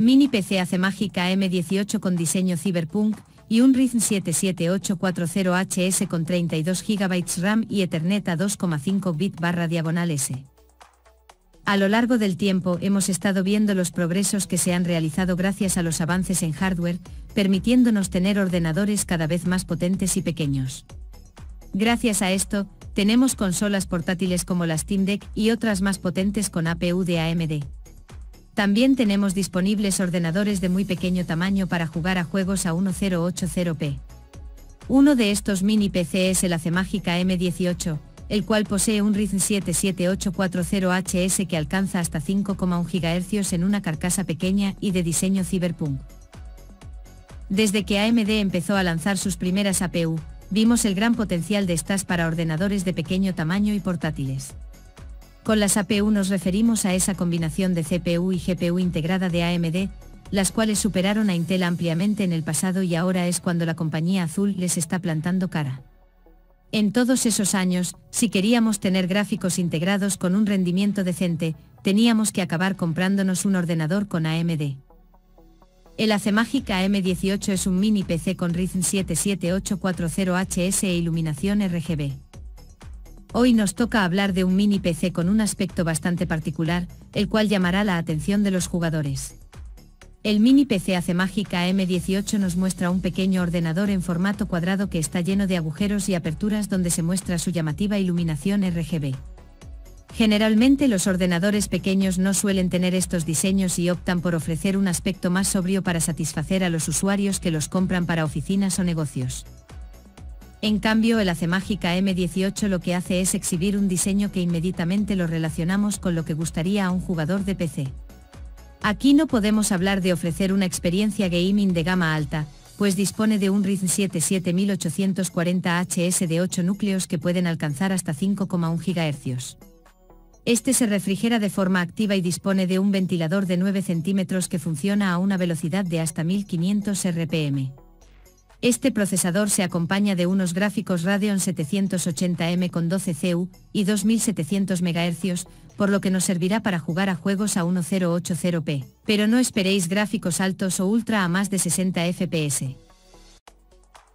Mini PC ACEMAGIC AM18 con diseño Cyberpunk y un Ryzen 7 7840HS con 32 GB RAM y Ethernet a 2,5 bit/diagonal S. A lo largo del tiempo hemos estado viendo los progresos que se han realizado gracias a los avances en hardware, permitiéndonos tener ordenadores cada vez más potentes y pequeños. Gracias a esto, tenemos consolas portátiles como la Steam Deck y otras más potentes con APU de AMD. También tenemos disponibles ordenadores de muy pequeño tamaño para jugar a juegos a 1080p. Uno de estos mini PC es el ACEMAGIC AM18, el cual posee un Ryzen 7 7840HS que alcanza hasta 5,1 GHz en una carcasa pequeña y de diseño Cyberpunk. Desde que AMD empezó a lanzar sus primeras APU, vimos el gran potencial de estas para ordenadores de pequeño tamaño y portátiles. Con las APU nos referimos a esa combinación de CPU y GPU integrada de AMD, las cuales superaron a Intel ampliamente en el pasado y ahora es cuando la compañía azul les está plantando cara. En todos esos años, si queríamos tener gráficos integrados con un rendimiento decente, teníamos que acabar comprándonos un ordenador con AMD. El ACEMAGIC AM18 es un mini PC con Ryzen 7 7840HS e iluminación RGB. Hoy nos toca hablar de un mini PC con un aspecto bastante particular, el cual llamará la atención de los jugadores. El mini PC ACEMAGIC AM18 nos muestra un pequeño ordenador en formato cuadrado que está lleno de agujeros y aperturas donde se muestra su llamativa iluminación RGB. Generalmente los ordenadores pequeños no suelen tener estos diseños y optan por ofrecer un aspecto más sobrio para satisfacer a los usuarios que los compran para oficinas o negocios. En cambio, el ACEMAGIC AM18 lo que hace es exhibir un diseño que inmediatamente lo relacionamos con lo que gustaría a un jugador de PC. Aquí no podemos hablar de ofrecer una experiencia gaming de gama alta, pues dispone de un Ryzen 7 7840HS de 8 núcleos que pueden alcanzar hasta 5,1 GHz. Este se refrigera de forma activa y dispone de un ventilador de 9 centímetros que funciona a una velocidad de hasta 1500 RPM. Este procesador se acompaña de unos gráficos Radeon 780M con 12 CU y 2700 MHz, por lo que nos servirá para jugar a juegos a 1080p, pero no esperéis gráficos altos o ultra a más de 60 FPS.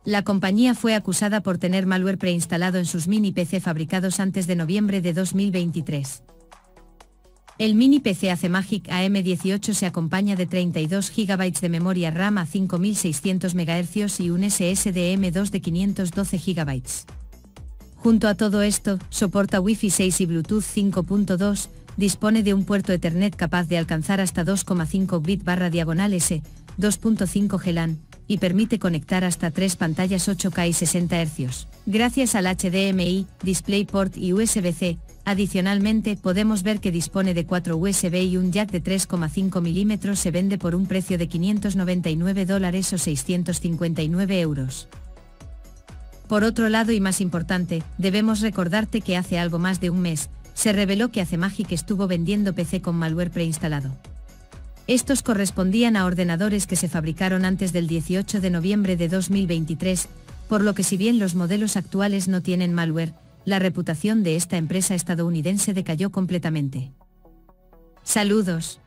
La compañía fue acusada por tener malware preinstalado en sus mini PC fabricados antes de noviembre de 2023. El mini PC ACEMAGIC AM18 se acompaña de 32 GB de memoria RAM a 5600 MHz y un SSD M2 de 512 GB. Junto a todo esto, soporta Wi-Fi 6 y Bluetooth 5.2, dispone de un puerto Ethernet capaz de alcanzar hasta 2,5 bit/diagonal S, 2.5 GLAN, y permite conectar hasta 3 pantallas 8K y 60 Hz. Gracias al HDMI, DisplayPort y USB-C, adicionalmente podemos ver que dispone de 4 USB y un jack de 3,5 mm. Se vende por un precio de $599 o 659 €. Por otro lado y más importante, debemos recordarte que hace algo más de un mes, se reveló que ACEMAGIC estuvo vendiendo PC con malware preinstalado. Estos correspondían a ordenadores que se fabricaron antes del 18 de noviembre de 2023, por lo que si bien los modelos actuales no tienen malware, la reputación de esta empresa estadounidense decayó completamente. Saludos.